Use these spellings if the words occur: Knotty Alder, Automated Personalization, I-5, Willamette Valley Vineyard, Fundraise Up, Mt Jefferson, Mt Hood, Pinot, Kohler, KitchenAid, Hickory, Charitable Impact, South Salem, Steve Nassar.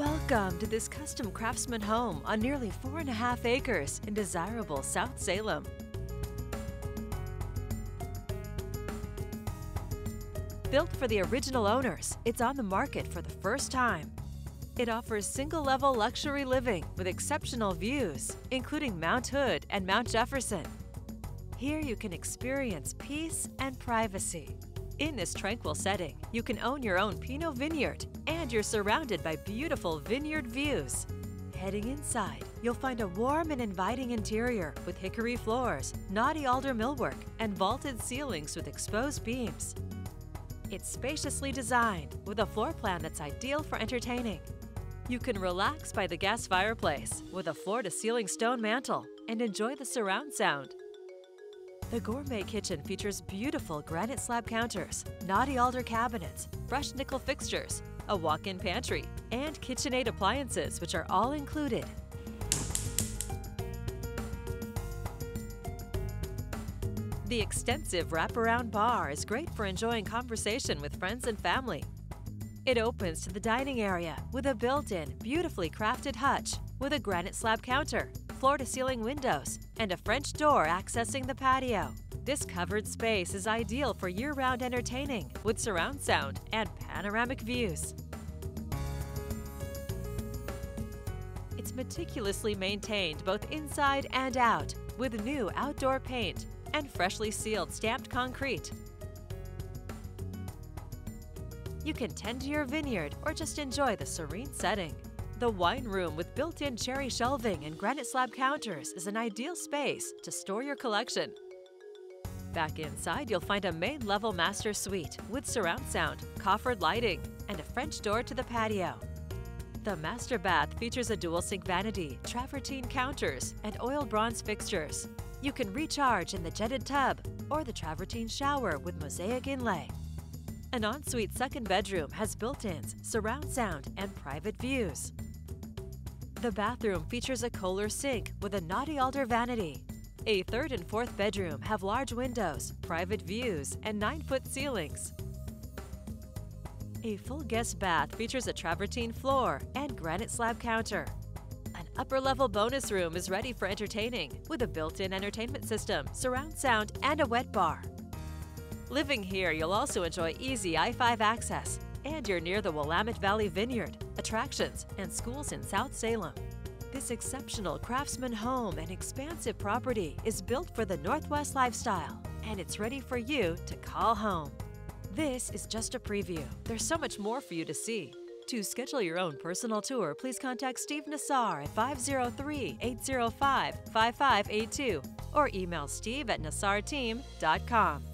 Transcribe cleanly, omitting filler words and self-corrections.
Welcome to this custom craftsman home on nearly 4.5 acres in desirable South Salem. Built for the original owners, it's on the market for the first time. It offers single-level luxury living with exceptional views, including Mt Hood and Mt Jefferson. Here you can experience peace and privacy. In this tranquil setting, you can own your own Pinot vineyard, and you're surrounded by beautiful vineyard views. Heading inside, you'll find a warm and inviting interior with hickory floors, knotty alder millwork, and vaulted ceilings with exposed beams. It's spaciously designed with a floor plan that's ideal for entertaining. You can relax by the gas fireplace with a floor-to-ceiling stone mantel and enjoy the surround sound. The gourmet kitchen features beautiful granite slab counters, knotty alder cabinets, fresh nickel fixtures, a walk-in pantry, and KitchenAid appliances, which are all included. The extensive wraparound bar is great for enjoying conversation with friends and family. It opens to the dining area with a built-in, beautifully crafted hutch with a granite slab counter, floor-to-ceiling windows, and a French door accessing the patio. This covered space is ideal for year-round entertaining with surround sound and panoramic views. It's meticulously maintained both inside and out with new outdoor paint and freshly sealed stamped concrete. You can tend to your vineyard or just enjoy the serene setting. The wine room with built-in cherry shelving and granite slab counters is an ideal space to store your collection. Back inside, you'll find a main-level master suite with surround sound, coffered lighting, and a French door to the patio. The master bath features a dual-sink vanity, travertine counters, and oiled bronze fixtures. You can recharge in the jetted tub or the travertine shower with mosaic inlay. An ensuite second bedroom has built-ins, surround sound, and private views. The bathroom features a Kohler sink with a knotty alder vanity. A third and fourth bedroom have large windows, private views, and 9-foot ceilings. A full guest bath features a travertine floor and granite slab counter. An upper-level bonus room is ready for entertaining with a built-in entertainment system, surround sound, and a wet bar. Living here, you'll also enjoy easy I-5 access, and you're near the Willamette Valley Vineyard, attractions, and schools in South Salem. This exceptional craftsman home and expansive property is built for the Northwest lifestyle, and it's ready for you to call home. This is just a preview. There's so much more for you to see. To schedule your own personal tour, please contact Steve Nassar at 503-805-5582 or email steve@nassarteam.com.